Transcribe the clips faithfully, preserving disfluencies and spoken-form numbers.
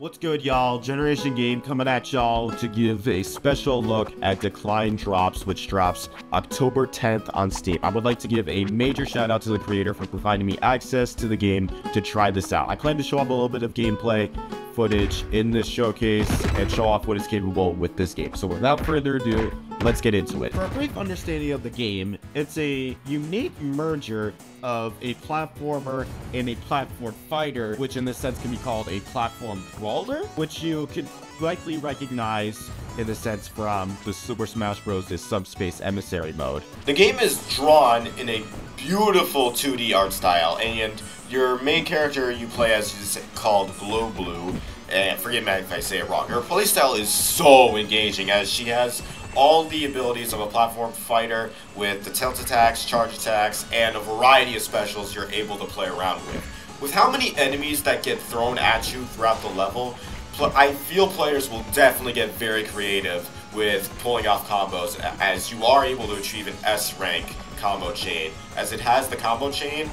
What's good, y'all? Generation Game coming at y'all to give a special look at Decline Drops, which drops October tenth on Steam. I would like to give a major shout out to the creator for providing me access to the game to try this out. I plan to show up a little bit of gameplay footage in this showcase and show off what is capable with this game. So without further ado, let's get into it. For a brief understanding of the game, it's a unique merger of a platformer and a platform fighter, which in this sense can be called a platform brawler, which you could likely recognize in the sense from the Super Smash Bros. Subspace Emissary mode. The game is drawn in a beautiful two D art style, and your main character you play as is called Glo Blue, and forgive me if I say it wrong. Her playstyle is so engaging, as she has all the abilities of a platform fighter with the tilt attacks, charge attacks, and a variety of specials you're able to play around with. With how many enemies that get thrown at you throughout the level, I feel players will definitely get very creative with pulling off combos, as you are able to achieve an S rank combo chain, as it has the combo chain,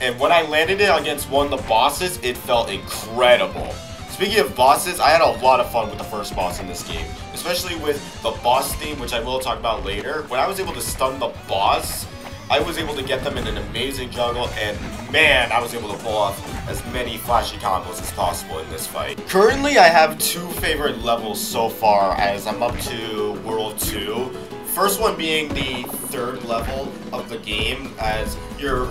and when I landed it against one of the bosses, it felt incredible. Speaking of bosses, I had a lot of fun with the first boss in this game, especially with the boss theme, which I will talk about later. When I was able to stun the boss, I was able to get them in an amazing juggle, and man, I was able to pull off as many flashy combos as possible in this fight. Currently, I have two favorite levels so far, as I'm up to World two. First one being the third level of the game, as you're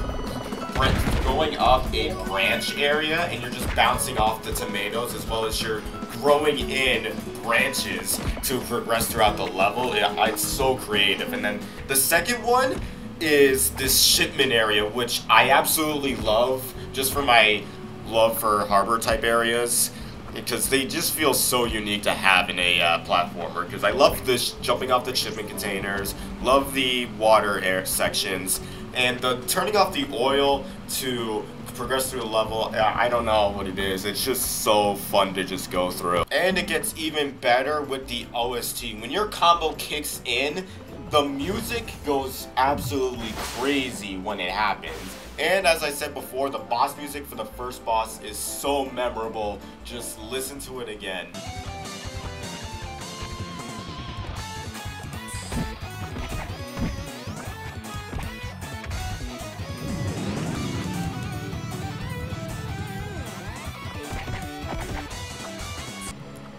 going up a branch area and you're just bouncing off the tomatoes, as well as you're growing in branches to progress throughout the level. It, it's so creative. And then the second one is this shipment area, which I absolutely love, just for my love for harbor type areas, because they just feel so unique to have in a uh, platformer, because I love this jumping off the shipment containers, love the water air sections, and the turning off the oil to progress through the level. I don't know what it is, it's just so fun to just go through. And it gets even better with the O S T. When your combo kicks in, the music goes absolutely crazy when it happens. And as I said before, the boss music for the first boss is so memorable. Just listen to it again.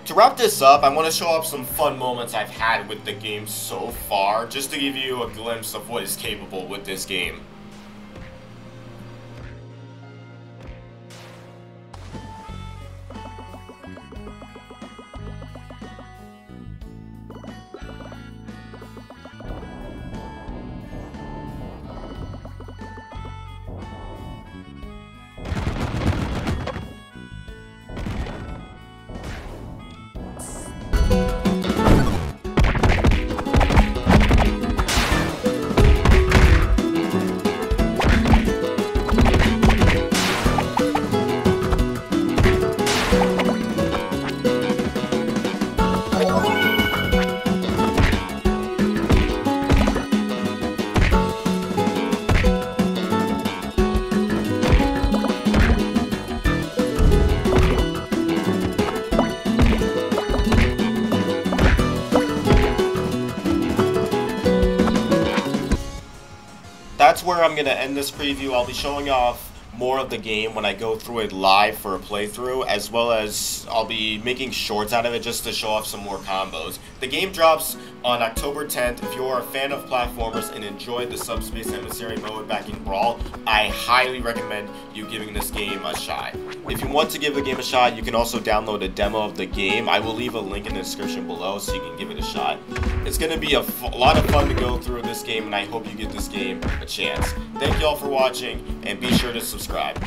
To wrap this up, I want to show off some fun moments I've had with the game so far, just to give you a glimpse of what is capable with this game. That's where I'm going to end this preview. I'll be showing off more of the game when I go through it live for a playthrough, as well as I'll be making shorts out of it just to show off some more combos. The game drops on October tenth. If you're a fan of platformers and enjoyed the Subspace Emissary mode back in Brawl, I highly recommend you giving this game a shot. If you want to give the game a shot, you can also download a demo of the game. I will leave a link in the description below so you can give it a shot. It's going to be a, f a lot of fun to go through this game, and I hope you give this game a chance. Thank you all for watching, and be sure to subscribe.